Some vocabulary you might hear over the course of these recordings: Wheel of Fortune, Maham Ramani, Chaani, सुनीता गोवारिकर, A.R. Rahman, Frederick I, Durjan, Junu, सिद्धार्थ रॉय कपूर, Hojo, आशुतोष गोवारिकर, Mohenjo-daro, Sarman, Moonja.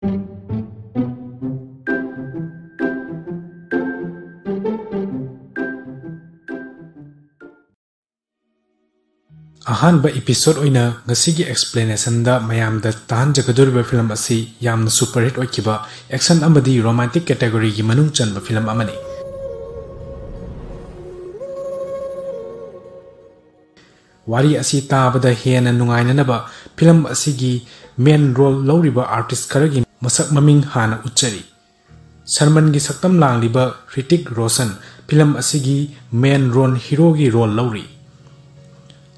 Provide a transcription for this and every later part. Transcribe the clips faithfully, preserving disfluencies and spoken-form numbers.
ꯑꯍꯥꯟꯕ ꯑꯦꯄꯤꯁꯣꯗ ꯑꯣꯏꯅ ꯉꯁꯤꯒꯤ ꯑꯦꯛꯁꯄ꯭ꯂꯦꯅꯦꯁꯟꯗ ꯃꯌꯥꯝꯗ ꯇꯥꯍꯟꯖꯒꯗꯧꯔꯤꯕ ꯐꯤꯂꯝ ꯑꯁꯤ ꯌꯥꯝꯅ ꯁꯨꯄꯔ ꯍꯤꯠ ꯑꯣꯏꯈꯤꯕ ꯑꯦꯛꯁꯟ ꯑꯃꯗꯤ ꯔꯣꯃꯥꯟꯇꯤꯛ ꯀꯦꯇꯦꯒꯣꯔꯤꯒꯤ ꯃꯅꯨꯡ ꯆꯟꯕ ꯐꯤꯂꯝ ꯑꯃꯅꯤ꯫ ꯋꯥꯔꯤ ꯑꯁꯤ ꯇꯥꯕꯗ ꯍꯦꯟꯅ ꯅꯨꯡꯉꯥꯏꯅꯅꯕ ꯐꯤꯂꯝ ꯑꯁꯤꯒꯤ ꯃꯦꯟ ꯔꯣꯜ ꯂꯧꯔꯤꯕ ꯑꯥꯔꯇꯤꯁ ꯈꯔꯒꯤ ꯃꯁꯛ ꯃꯃꯤꯡ ꯍꯥꯟꯅ ꯎꯠꯆꯔꯤ꯫ ꯁꯔꯃꯟꯒꯤ ꯁꯛꯇꯝ ꯂꯥꯡꯂꯤꯕ ꯍ꯭ꯔꯤꯇꯤꯛ ꯔꯣꯁꯟ ꯐꯤꯂꯝ ꯑꯁꯤꯒꯤ ꯃꯦꯟ ꯔꯣꯜ ꯍꯤꯔꯣꯒꯤ ꯔꯣꯜ ꯂꯧꯔꯤ꯫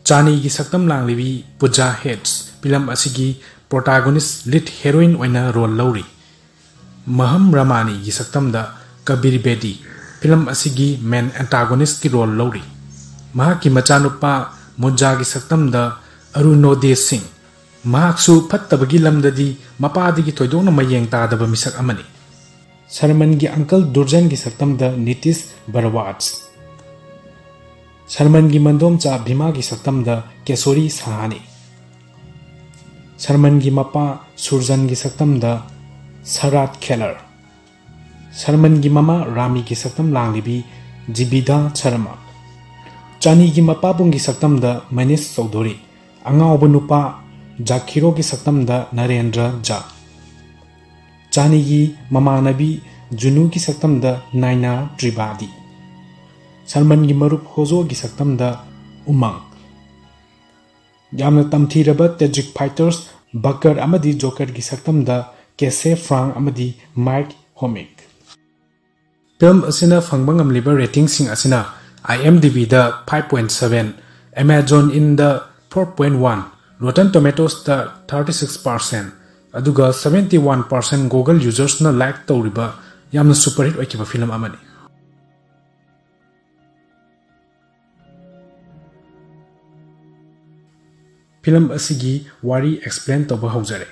ꯆꯥꯅꯤꯒꯤ ꯁꯛꯇꯝ ꯂꯥꯡꯂꯤꯕꯤ ꯄꯨꯖꯥ ꯍꯦꯒꯗꯦ ꯐꯤꯂꯝ ꯑꯁꯤꯒꯤ ꯄ꯭ꯔꯣꯇꯥꯒꯣꯅꯤꯁꯠ ꯂꯤꯠ ꯍꯦꯔꯣꯏꯟ ꯑꯣꯏꯅ ꯔꯣꯜ ꯂꯧꯔꯤ꯫ ꯃꯍꯝ ꯔꯃꯥꯅꯤꯒꯤ ꯁꯛꯇꯝꯗ ꯀꯕꯤꯔ ꯕꯦꯗꯤ ꯐꯤꯂꯝ ꯑꯁꯤꯒꯤ ꯃꯦꯟ ꯑꯦꯟꯇꯥꯒꯣꯅꯤꯁꯠꯀꯤ ꯔꯣꯜ ꯂꯧꯔꯤ꯫ ꯃꯍꯥꯛꯀꯤ ꯃꯆꯥꯅꯨꯄꯥ ꯃꯣꯟꯖꯥꯒꯤ ꯁꯛꯇꯝꯗ ꯑꯔꯨꯅꯣꯗꯦ ꯁꯤꯡ ꯃꯍꯥꯛꯁꯨ ꯐꯠꯇꯕꯒꯤ ꯂꯝꯗꯗꯤ ꯃꯄꯥꯗꯒꯤ ꯊꯣꯏꯗꯣꯛꯅ ꯃꯌꯦꯡ ꯇꯥꯗꯕ ꯃꯤꯁꯛ ꯑꯃꯅꯤ꯫ ꯁꯔꯃꯟꯒꯤ ꯑꯪꯀꯜ ꯗꯨꯔꯖꯟꯒꯤ ꯁꯛꯇꯝꯗ ꯅꯤꯇꯤꯁ ꯚꯔꯋꯥꯖ ꯁꯔꯃꯟꯒꯤ ꯃꯟꯗꯣꯝꯆꯥ ꯚꯤꯃꯥꯒꯤ ꯁꯛꯇꯝꯗ ꯀꯦꯁꯣꯔꯤ ꯁꯍꯥꯅꯤ ꯁꯔꯃꯟꯒꯤ ꯃꯄꯥ ꯁꯨꯔꯖꯟꯒꯤ ꯁꯛꯇꯝꯗ ꯁꯔꯥꯠ ꯈꯦꯂꯔ ꯁꯔꯃꯟꯒꯤ ꯃꯃꯥ ꯔꯥꯃꯤꯒꯤ ꯁꯛꯇꯝ ꯂꯥꯡꯂꯤꯕꯤ ꯖꯤꯕꯤꯗꯥ ꯁꯔꯃ ꯆꯥꯅꯤꯒꯤ ꯃꯄꯥꯕꯨꯡꯒꯤ ꯁꯛꯇꯝꯗ ꯃꯅꯤꯁ ꯆꯧꯙꯨꯔꯤ ꯑꯉꯥꯎꯕ ꯅꯨꯄꯥ ꯖꯥꯈꯤꯔꯣꯒꯤ ꯁꯛꯇꯝꯗ ꯅꯔꯦꯟꯗ꯭ꯔ ꯖꯥ ꯆꯥꯅꯤꯒꯤ ꯃꯃꯥꯟꯅꯕꯤ ꯖꯨꯅꯨꯒꯤ ꯁꯛꯇꯝꯗ ꯅꯥꯏꯅꯥ ꯇ꯭ꯔꯤꯕꯦꯗꯤ ꯁꯔꯃꯟꯒꯤ ꯃꯔꯨꯞ ꯍꯣꯖꯣꯒꯤ ꯁꯛꯇꯝꯗ ꯎꯃꯪ ꯌꯥꯝꯅ ꯇꯝꯊꯤꯔꯕ ꯇꯦꯖꯤꯛ ꯐꯥꯏꯇꯔꯁ ꯕꯀꯔ ꯑꯃꯗꯤ ꯖꯣꯀꯔꯒꯤ ꯁꯛꯇꯝꯗ ꯀꯦꯁꯦ ꯐ꯭ꯔꯥꯡ ꯑꯃꯗꯤ ꯃꯥꯏꯛ ꯍꯣꯃꯤꯛ ꯐꯤꯂꯝ ꯑꯁꯤꯅ ꯐꯪꯕ ꯉꯝꯂꯤꯕ ꯔꯦꯇꯤꯡꯁꯤꯡ ꯑꯁꯤꯅ ꯑꯥꯏ ꯑꯦꯝ ꯗꯤ ꯕꯤꯗ ꯐꯥꯏꯚ ꯄꯣꯏꯟꯠ ꯁꯕꯦꯟ, ꯑꯦꯃꯥꯖꯣꯟ ꯏꯟꯗ ꯐꯣꯔ ꯄꯣꯏꯟꯠ ꯋꯥꯟ, ꯔꯣꯇꯟ ꯇꯣꯃꯦꯇꯣꯁꯇ ꯊꯥꯔꯇꯤ ꯁꯤꯛꯁ ꯄꯥꯔꯁꯦꯟ ꯑꯗꯨꯒ ꯁꯕꯦꯟꯇꯤ ꯋꯥꯟ ꯄꯥꯔꯁꯦꯟ ꯒꯨꯒꯜ ꯌꯨꯖꯔꯁꯅ ꯂꯥꯏꯛ ꯇꯧꯔꯤꯕ ꯌꯥꯝꯅ ꯁꯨꯄꯔ ꯍꯤꯠ ꯑꯣꯏꯈꯤꯕ ꯐꯤꯂꯝ ꯑꯃꯅꯤ꯫ ꯐꯤꯂꯝ ꯑꯁꯤꯒꯤ ꯋꯥꯔꯤ ꯑꯦꯛꯁꯄ꯭ꯂꯦꯟ ꯇꯧꯕ ꯍꯧꯖꯔꯦ꯫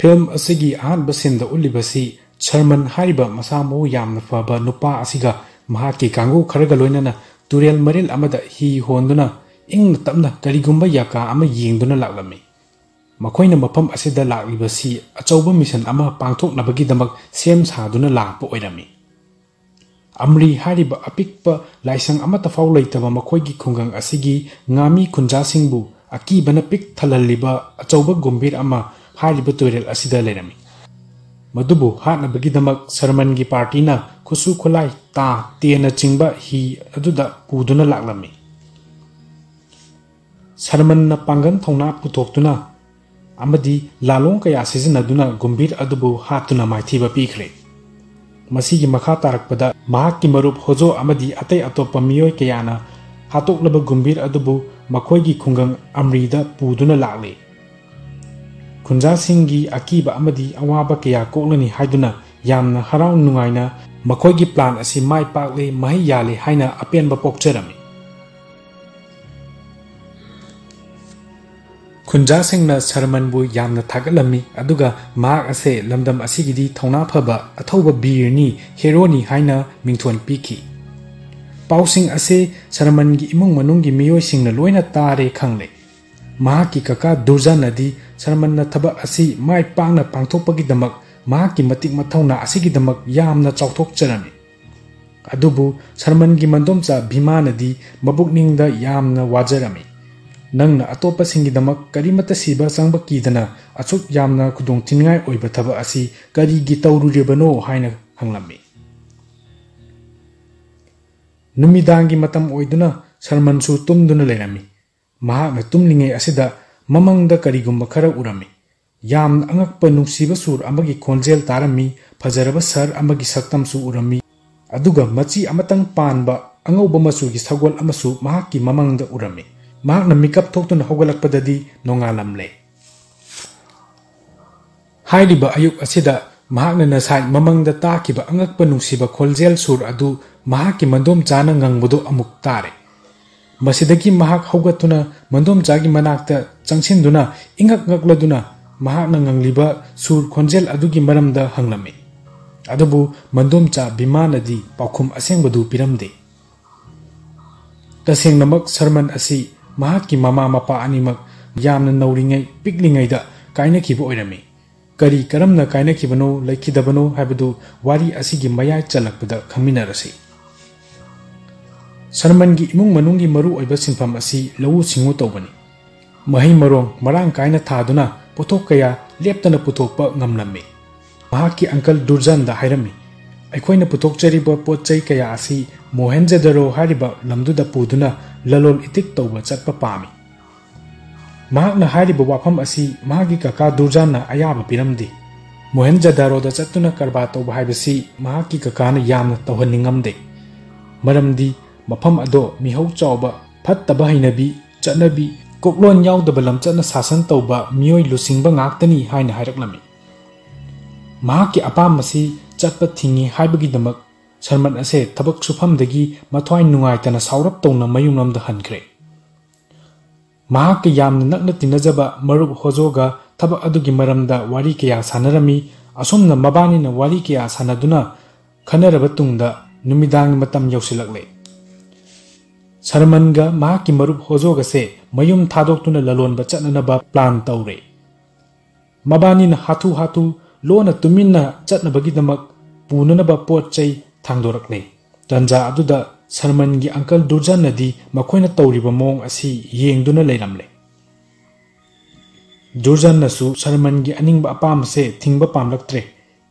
ꯐꯤꯂꯝ ꯑꯁꯤꯒꯤ ꯑꯍꯥꯟꯕ ꯁꯤꯟꯗ ꯎꯠꯂꯤꯕꯁꯤ ꯁꯔꯃꯟ ꯍꯥꯏꯔꯤꯕ ꯃꯁꯥ ꯃꯎ ꯌꯥꯝꯅ ꯐꯕ ꯅꯨꯄꯥ ꯑꯁꯤꯒ ꯃꯍꯥꯛꯀꯤ ꯀꯥꯡꯕꯨ ꯈꯔꯒ ꯂꯣꯏꯅꯅ ꯇꯨꯔꯦꯜ ꯃꯔꯤꯜ ꯑꯃꯗ ꯍꯤ ꯍꯣꯟꯗꯨꯅ ꯏꯪꯅ ꯇꯞꯅ ꯀꯔꯤꯒꯨꯝꯕ ꯌꯥꯀꯥ ꯑꯃ ꯌꯦꯡꯗꯨꯅ ꯂꯥꯛꯂꯝꯃꯤ꯫ ꯃꯈꯣꯏꯅ ꯃꯐꯝ ꯑꯁꯤꯗ ꯂꯥꯛꯂꯤꯕꯁꯤ ꯑꯆꯧꯕ ꯃꯤꯁꯟ ꯑꯃ ꯄꯥꯡꯊꯣꯛꯅꯕꯒꯤꯗꯃꯛ ꯁꯦꯝ ꯁꯥꯗꯨꯅ ꯂꯥꯛꯄ ꯑꯣꯏꯔꯝꯃꯤ꯫ ꯑꯃꯔꯤ ꯍꯥꯏꯔꯤꯕ ꯑꯄꯤꯛꯄ ꯂꯥꯏꯁꯪ ꯑꯃꯠꯇ ꯐꯥꯎ ꯂꯩꯇꯕ ꯃꯈꯣꯏꯒꯤ ꯈꯨꯡꯒꯪ ꯑꯁꯤꯒꯤ ꯉꯥꯃꯤ ꯈꯨꯟꯖꯥꯁꯤꯡꯕꯨ ꯑꯀꯤꯕꯅ ꯄꯤꯛ ꯊꯜꯍꯜꯂꯤꯕ ꯑꯆꯧꯕ ꯒꯨꯝꯚꯤꯔ ꯑꯃ ꯍꯥꯏꯔꯤꯕ ꯇꯨꯔꯦꯜ ꯑꯁꯤꯗ ꯂꯩꯔꯝꯃꯤ꯫ ꯃꯗꯨꯕꯨ ꯍꯥꯠꯅꯕꯒꯤꯗꯃꯛ ꯁꯔꯃꯟꯒꯤ ꯄꯥꯔꯇꯤꯅ ꯈꯨꯠꯁꯨ ꯈꯨꯠꯂꯥꯏ ꯇꯥ ꯇꯦꯅꯆꯤꯡꯕ ꯍꯤ ꯑꯗꯨꯗ ꯄꯨꯗꯨꯅ ꯂꯥꯛꯂꯝꯃꯤ꯫ ꯁꯔꯃꯟꯅ ꯄꯥꯡꯒꯜ ꯊꯧꯅꯥ ꯄꯨꯊꯣꯛꯇꯨꯅ ꯑꯃꯗꯤ ꯂꯥꯂꯣꯡ ꯀꯌꯥ ꯁꯤꯖꯤꯟꯅꯗꯨꯅ ꯒꯨꯝꯚꯤꯔ ꯑꯗꯨꯕꯨ ꯍꯥꯠꯇꯨꯅ ꯃꯥꯏꯊꯤꯕ ꯄꯤꯈ꯭ꯔꯦ꯫ ꯃꯁꯤꯒꯤ ꯃꯈꯥ ꯇꯥꯔꯛꯄꯗ ꯃꯍꯥꯛꯀꯤ ꯃꯔꯨꯞ ꯍꯣꯖꯣ ꯑꯃꯗꯤ ꯑꯇꯩ ꯑꯇꯣꯞꯄ ꯃꯤꯑꯣꯏ ꯀꯌꯥꯅ ꯍꯥꯠꯇꯣꯛꯂꯕ ꯒꯨꯝꯚꯤꯔ ꯑꯗꯨꯕꯨ ꯃꯈꯣꯏꯒꯤ ꯈꯨꯡꯒꯪ ꯑꯃꯔꯤꯗ ꯄꯨꯗꯨꯅ ꯂꯥꯛꯂꯤ꯫ ꯈꯨꯟꯖꯥꯁꯤꯡꯒꯤ ꯑꯀꯤꯕ ꯑꯃꯗꯤ ꯑꯋꯥꯕ ꯀꯌꯥ ꯀꯣꯛꯂꯅꯤ ꯍꯥꯏꯗꯨꯅ ꯌꯥꯝꯅ ꯍꯔꯥꯎ ꯅꯨꯡꯉꯥꯏꯅ ꯃꯈꯣꯏꯒꯤ ꯄ꯭ꯂꯥꯟ ꯑꯁꯤ ꯃꯥꯏ ꯄꯥꯛꯂꯦ ꯃꯍꯩ ꯌꯥꯜꯂꯦ ꯍꯥꯏꯅ ꯑꯄꯦꯟꯕ ꯄꯣꯛꯆꯔꯝꯃꯤ꯫ ꯈꯨꯟꯖꯥꯁꯤꯡꯅ ꯁꯔꯃꯟꯕꯨ ꯌꯥꯝꯅ ꯊꯥꯒꯠꯂꯝꯃꯤ ꯑꯗꯨꯒ ꯃꯍꯥꯛ ꯑꯁꯦ ꯂꯝꯗꯝ ꯑꯁꯤꯒꯤꯗꯤ ꯊꯧꯅꯥ ꯐꯕ ꯑꯊꯧꯕ ꯕꯤꯔꯅꯤ ꯍꯦꯔꯣꯅꯤ ꯍꯥꯏꯅ ꯃꯤꯡꯊꯣꯟ ꯄꯤꯈꯤ꯫ ꯄꯥꯎꯁꯤꯡ ꯑꯁꯤ ꯁꯔꯃꯟꯒꯤ ꯏꯃꯨꯡ ꯃꯅꯨꯡꯒꯤ ꯃꯤꯑꯣꯏꯁꯤꯡꯅ ꯂꯣꯏꯅ ꯇꯥꯔꯦ ꯈꯪꯂꯦ꯫ ꯃꯍꯥꯛꯀꯤ ꯀꯀꯥ ꯗꯨꯔꯖꯟꯅꯗꯤ ꯁꯔꯃꯟꯅ ꯊꯕꯛ ꯑꯁꯤ ꯃꯥꯏ ꯄꯥꯛꯅ ꯄꯥꯡꯊꯣꯛꯄꯒꯤꯗꯃꯛ ꯃꯍꯥꯛꯀꯤ ꯃꯇꯤꯛ ꯃꯊꯧꯅꯥ ꯑꯁꯤꯒꯤꯗꯃꯛ ꯌꯥꯝꯅ ꯆꯥꯎꯊꯣꯛꯆꯔꯝꯃꯤ꯫ ꯑꯗꯨꯕꯨ ꯁꯔꯃꯟꯒꯤ ꯃꯟꯗꯣꯝꯆꯥ ꯚꯤꯃꯥꯅꯗꯤ ꯃꯕꯨꯛꯅꯤꯡꯗ ꯌꯥꯝꯅ ꯋꯥꯖꯔꯝꯃꯤ꯫ ꯅꯪꯅ ꯑꯇꯣꯞꯄꯁꯤꯡꯒꯤꯗꯃꯛ ꯀꯔꯤꯃꯠꯇ ꯁꯤꯕ ꯆꯪꯕ ꯀꯤꯗꯅ ꯑꯁꯨꯛ ꯌꯥꯝꯅ ꯈꯨꯗꯣꯡꯊꯤꯅꯤꯡꯉꯥꯏ ꯑꯣꯏꯕ ꯊꯕꯛ ꯑꯁꯤ ꯀꯔꯤꯒꯤ ꯇꯧꯔꯨꯔꯤꯕꯅꯣ ꯍꯥꯏꯅ ꯍꯪꯂꯝꯃꯤ꯫ ꯅꯨꯃꯤꯗꯥꯡꯒꯤ ꯃꯇꯝ ꯑꯣꯏꯗꯨꯅ ꯁꯔꯃꯟꯁꯨ ꯇꯨꯝꯗꯨꯅ ꯂꯩꯔꯝꯃꯤ꯫ ꯃꯍꯥꯛꯅ ꯇꯨꯝꯂꯤꯉꯩ ꯑꯁꯤꯗ ꯃꯃꯪꯗ ꯀꯔꯤꯒꯨꯝꯕ ꯈꯔ ꯎꯔꯝꯃꯤ꯫ ꯌꯥꯝꯅ ꯑꯉꯛꯄ ꯅꯨꯡꯁꯤꯕ ꯁꯨꯔ ꯑꯃꯒꯤ ꯈꯣꯟꯖꯦꯜ ꯇꯥꯔꯝꯃꯤ꯫ ꯐꯖꯔꯕ ꯁꯍꯔ ꯑꯃꯒꯤ ꯁꯛꯇꯝꯁꯨ ꯎꯔꯝꯃꯤ ꯑꯗꯨꯒ ꯃꯆꯤ ꯑꯃꯇꯪ ꯄꯥꯟꯕ ꯑꯉꯧꯕ ꯃꯆꯨꯒꯤ ꯁꯒꯣꯜ ꯑꯃꯁꯨ ꯃꯍꯥꯛꯀꯤ ꯃꯃꯪꯗ ꯎꯔꯝꯃꯤ꯫ ꯃꯍꯥꯛꯅ ꯃꯤꯀꯞ ꯊꯣꯛꯇꯨꯅ ꯍꯧꯒꯠꯂꯛꯄꯗꯗꯤ ꯅꯣꯡꯉꯥꯜꯂꯝꯂꯦ꯫ ꯍꯥꯏꯔꯤꯕ ꯑꯌꯨꯛ ꯑꯁꯤꯗ ꯃꯍꯥꯛꯅ ꯉꯁꯥꯏ ꯃꯃꯪꯗ ꯇꯥꯈꯤꯕ ꯑꯉꯛꯄ ꯅꯨꯡꯁꯤꯕ ꯈꯣꯟꯖꯦꯜ ꯁꯨꯔ ꯑꯗꯨ ꯃꯍꯥꯛꯀꯤ ꯃꯟꯗꯣꯝꯆꯥꯅ ꯉꯪꯕꯗꯣ ꯑꯃꯨꯛ ꯇꯥꯔꯦ꯫ ꯃꯁꯤꯗꯒꯤ ꯃꯍꯥꯛ ꯍꯧꯒꯠꯇꯨꯅ ꯃꯟꯗꯣꯝꯆꯥꯒꯤ ꯃꯅꯥꯛꯇ ꯆꯪꯁꯤꯟꯗꯨꯅ ꯏꯪꯉꯛ ꯉꯛꯂꯗꯨꯅ ꯃꯍꯥꯛꯅ ꯉꯪꯂꯤꯕ ꯁꯨꯔ ꯈꯣꯟꯖꯦꯜ ꯑꯗꯨꯒꯤ ꯃꯔꯝꯗ ꯍꯪꯂꯝꯃꯤ꯫ ꯑꯗꯨꯕꯨ ꯃꯟꯗꯣꯝꯆꯥ ꯚꯤꯃꯥꯅꯗꯤ ꯄꯥꯎꯈꯨꯝ ꯑꯁꯦꯡꯕꯗꯨ ꯄꯤꯔꯝꯗꯦ꯫ ꯇꯁꯦꯡꯅꯃꯛ ꯁꯔꯃꯟ ꯑꯁꯤ ꯃꯍꯥꯛꯀꯤ ꯃꯃꯥ ꯃꯄꯥ ꯑꯅꯤꯃꯛ ꯌꯥꯝꯅ ꯅꯧꯔꯤꯉꯩ ꯄꯤꯛꯂꯤꯉꯩꯗ ꯀꯥꯏꯅꯈꯤꯕ ꯑꯣꯏꯔꯝꯃꯤ꯫ kari karamna kaina kibano laikidabano habadu wari asigi mayai chalakpada khaminarasi sarmangi imung manungi maru oiba sinpham asi lawu singu tobani mahai marong marang kaina thaduna pothok kaya leptana puthokpa ngamlammi mahaki uncle Durjan da hairammi aikoina puthok cheriba potchei kaya asi Mohenjo-daro hariba lamduda puduna lalol itik tawba chatpa pami mahakna hariba wafam asi mahagi kaka Durjan na ayaba piramdi Mohenjo-daro da chatuna karba tawba haibasi mahaki kaka na yamna tawhaningamde maramdi mafam ado mihau chawba phattaba hainabi chatnabi koklon yaudaba lamchatna sasan tawba miyoi lusingba ngaktani haina hairaklammi mahaki apam asi chatpa thingi haibagi damak Sarman ase tabak sufam dagi matwai nungai tana saurap tong na mayunam da hankre. Mahak yam na nakna tinajaba marub hojoga tabak adugi maramda wari kaya sanarami asomna mabani na wari kaya sanaduna khanarabatungda numidang matam yausilakle. Sarman ga mahaki marub hojoga se mayum thadok tuna lalon bachatnanaba plan taure. Mabani na hatu hatu lona tuminna chatnabagidamak punanaba potchai Tangdorakne. Tanja aduda Sarmangi uncle Durjan nadi makoina tauriba mong asi yengduna leiramle. Durjan nasu Sarmangi aningba apam se thingba pamlaktre.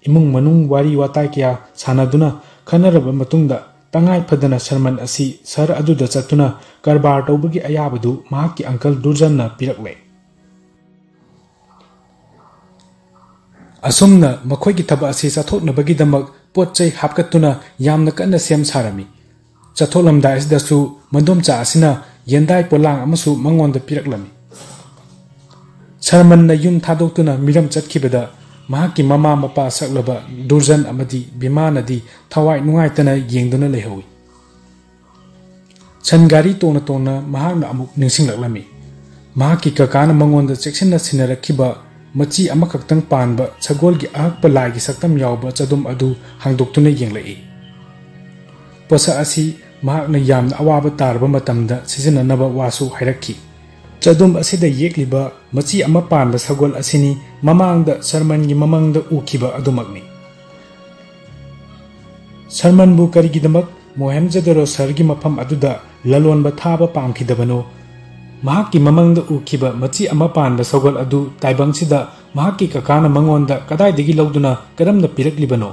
Imung manung wari watai kya sanaduna khanaraba matungda tangai phadana Sarman asi sar aduda chatuna karbar tawbagi ayabadu mahaki uncle Durjan na pirakle. Asumna makoigi thaba asi chathoknabagi damak Potchei hapkatuna yamna kanna sem sarami. Chatholam da is dasu mandom cha asina yendai polang amasu mangon da piraklami. Sarman na yum thadokuna miram chatkibada mahaki mama mapa saklaba Durjan amadi bimanadi thawai nungaitana yengduna lehawi. Sangari tona tona mahakna amuk ninsinglaklami. Mahaki kakana mangon da cheksinna sinarakiba Machi amakaktang panba sagolgi ahak palagi saktam yauba chadum adu hangdoktuna yenglai. Posa asi mahakna yamna awaba tarba matamda sizinanaba wasu hairakki. Chadum asida yekliba machi ama panba sagol asini mamangda Sarmangi mamangda ukiba adumakni. Sarmanbu karigidamak Mohenjo-daro sargi mafam aduda lalonba thaba pamkhidabano Mahaki mamangda ukiba machi ama panba sagol adu taibangsida mahaki kakana mangonda kadaidagi lauduna karamna piraklibano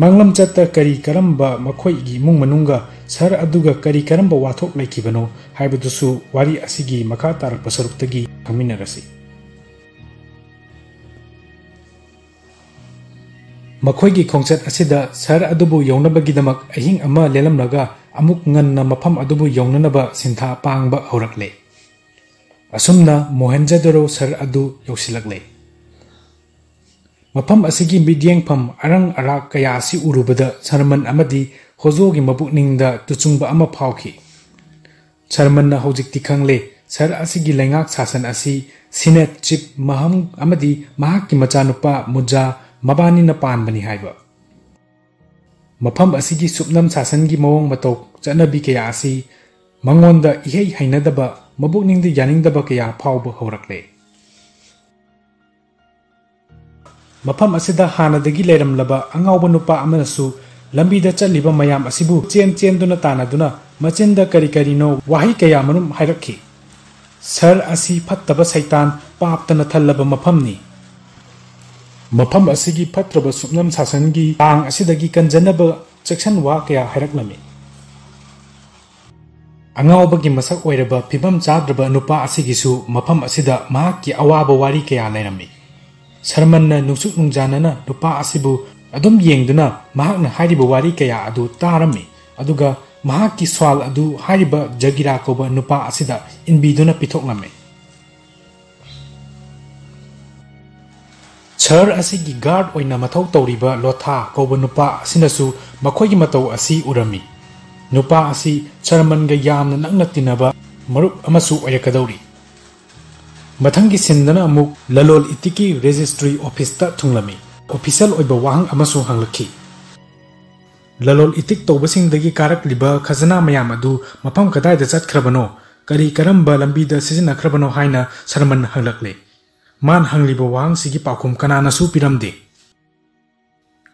manglam chatta kari karamba makhoigi imung manunga sar aduga kari karamba wathok laikibano haibudusu wari asigi makha tarakpa saruptagi khaminarasi makhoigi khongchat asida sar adubu yaunabagidamak ahing ama lelamlaga amuk nganna mafam adubu yaunanaba sintha pangba aurakle Asumna Mohenjo-daro sar adu yausilaklei. Mafam asigi midyengpham arang arak kaya asi urubada Sarman amadi hojogi mabukningda tuchungba ama phauki. Sarmanna haujikti khangle sar asigi laingak sasan asi Senate Chief Maham amadi mahakki machanupa Muja mabanina panbani haiba. Mafam asigi supnam sasangi mawang matok chanabi kaya asi mangonda ihei hainadaba Mabukning the Yaning the Bakaya Pauba Horakle Mapam Asida Hana the Gileram Laba, Angawanupa Amanasu, Lambi the Chaliba Mayam Asibu, Chien Chien Dunatana Duna, Machinda Karikarino, Wahikaya Manum Hierarchy Sir Asi Pataba Saitan, Paptanatalaba Mapamni Mapam Asigi Patraba Sumnam Sasangi, Ang Asidagi Kanjanaba, Section Wakaya Hierarchy. Angawabagi masak oiraba pibam chadraba nupa asigisu mafam asida mahakki awaba wari kaya lairami. Sarmanna nungsuk nungjanana nupa asibu adum yengduna mahakna hariba wari kaya adu tarami. Aduga mahakki swal adu hariba jagirakoba nupa asida inbiduna pithoklami. Sar asigi guard oina mathau tauriba lotha koba nupa asinasu makhoigi matau asi urami. Nupa asi Sarman ga yamna nakna tinaba maruk amasu oyakadori mathangi sindana amuk lalol itiki registry office ta thunglami official oiba wang amasu hanglaki lalol itik tobasing dagi karak liba khazana mayam adu mafam kadai da chatkrabano kari karamba lambi da sijina krabano haina Sarman hanglakle मान हंगलिबो वांग सिगी पाखुम कनानासु पिरमदे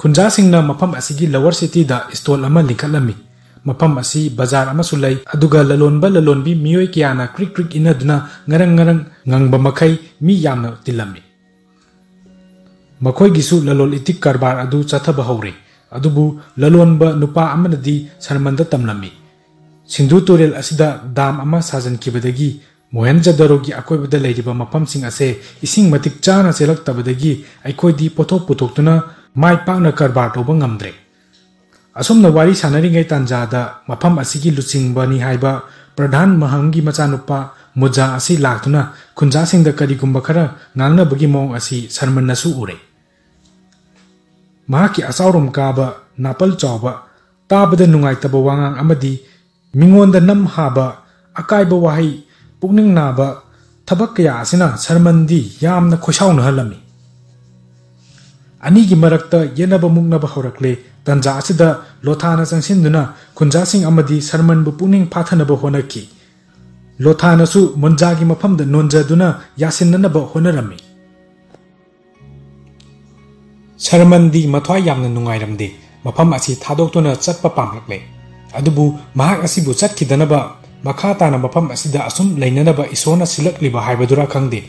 खुंजा सिंगना मफम असिगी लोअर सिटी दा स्टोल अमा लिंखलमी मफम असि बाजार अमासु लई अदुगा ललोनबा ललोनबी मियोय कियाना क्रिक क्रिक इनदुना ngरंग ngरंग ngangba makai mi yamna tilami मखोय गिसु ललोल इतिक कारबार अदु चथब हौरे अदुबु ललोनबा नुपा अमनदी शर्मंद तमलमी सिंधु तोरेल असिदा दाम अमा साजन किबदगी मोहेंजोदरो की अकोइबदा लैरिबा मफमसिंग असे इसिंग मतिक चाना सेलक तबदगी अइखोइदी पोथोक पोथोकतुना माइ पाउना कारबार तोब ngamdre असुमना वारी सानरिंगै तांजादा मफम असिगी लुचिंगबनी हाइबा प्रधान महंगी मचानुपा मुजा असी लाक्तुना खुंजा सिंगदा करिगुंबा खरा नांगनाबगी मोंग असी शर्मन्नासु उरे माकी असाउरम काबा नापल चौबा ताबदा नुंगाइतबा वांगांग अमदी मिंगोंदा नम हाबा अकाइबा वाहै पुकनिंग नाबा थबक कया असिना शर्मंदी यामना खोसाउन हलमी अनिगी मरक्ता येनबा मुंगनाबा हौरकले तंजा असिदा लोथाना चंसिंदुना खुंजा सिंग अमदी शर्मनबु पुकनिंग फाथनबा होनकी लोथानासु मुंजागी मफमदा नोंजादुना यासिननबा होनरमी शर्मनदी मथ्वा यामना नुंगाइरमदे मफम असि थादोक्तोना चतपा पामरकले अदुबु महाक असिबु चतखिदनबा मखाताना मफम असिदा असुम लैननबा इसोना सिलकलिबा हाइबदुरा खंगदे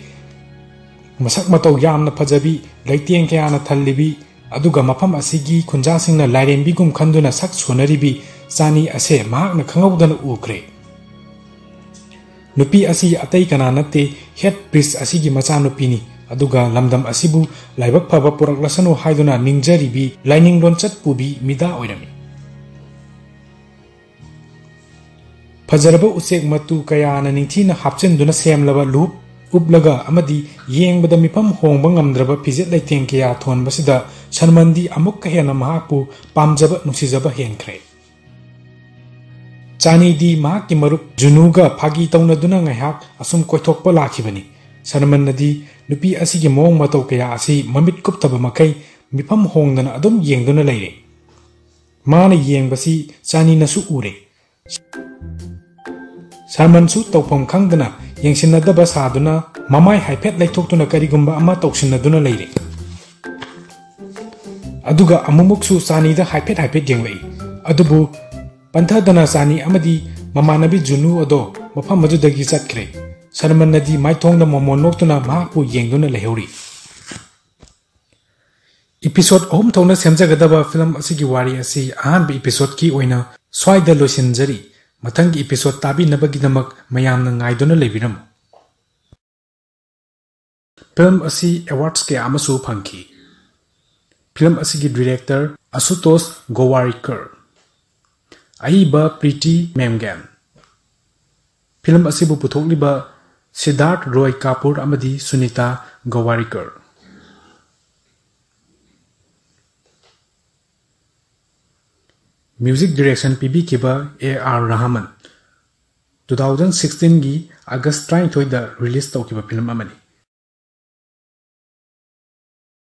मसक मतौ यामना फजबी लैतें कयाना थल्लिबी अदुगा मफम असिगी खुंजा सिंगना लाइरेंबी गुम खंदुना सक सोनरिबी चानी असे महाकना खंगौदन उखरे नुपी असी अतै कना नते हेड प्रिस्ट असिगी मचा नुपीनी अदुगा लमदम असिबु लाइबक फबा पुरकलसनु हाइदुना निंगजरिबी लाइनिंग लोनचत पुबी मिदा ओइरमी फजरबा उसेक मतु कयाना निंगथीना हापचेंदुना सेमलबा लुप उपलगा अमदी येंगबदा मिफम होंगबा ngamdraba फिजेत लैथें कया थोनबसिदा शर्मंदी अमुक हेना महाकु पामजबा नुसिजबा हेनख्रे चानी दी महाकि मरुप जुनुगा फागी तौनदुना ngaiहाक असुम कोइथोकपा लाखिबनी शर्मनदी नुपी असिगी मोंग मतौ कया असि ममित कुप्तबा मखै मिफम होंगदना अदुम येंगदुना लैरे माने येंगबसि चानी नसु उरे शर्मनसु तौफम खंगदना येंगसिनदबा सादुना ममाय हाइफेट लैथोकतुना करिगुंबा अमा तौसिनदुना लैरे अदुगा अमुमुक्सु चानीदा हाइफेट हाइफेट येंगलै अदुबु पंथादना चानी अमदी ममानबी जुनु अदो मफम मजुदगी चतख्रे शर्मनदी माइथोंगना मोमोनोकतुना महाकु येंगदुना लैहौरी एपिसोड अहम थौना सेमजगदबा फिल्म असिगी वारी असि अहानबी एपिसोड की ओइना स्वाइदा लोसिनजरी मथंग एपिसोड ताबिनबगिदमक मयामना गाइदोना लेबिरम फिल्म असी अवार्ड्स के आमसु फंकी फिल्म असिगी डायरेक्टर आशुतोष गोवारिकर आइबा प्रीति मेमगेम फिल्म असिबु पुथोकलिबा सिद्धार्थ रॉय कपूर अमदी सुनीता गोवारिकर म्यूजिक डायरेक्शन पीबी किबा A R Rahman two thousand sixteen की अगस्त ट्राइंग थोई दा रिलीज तौकीबा फिल्म अमनी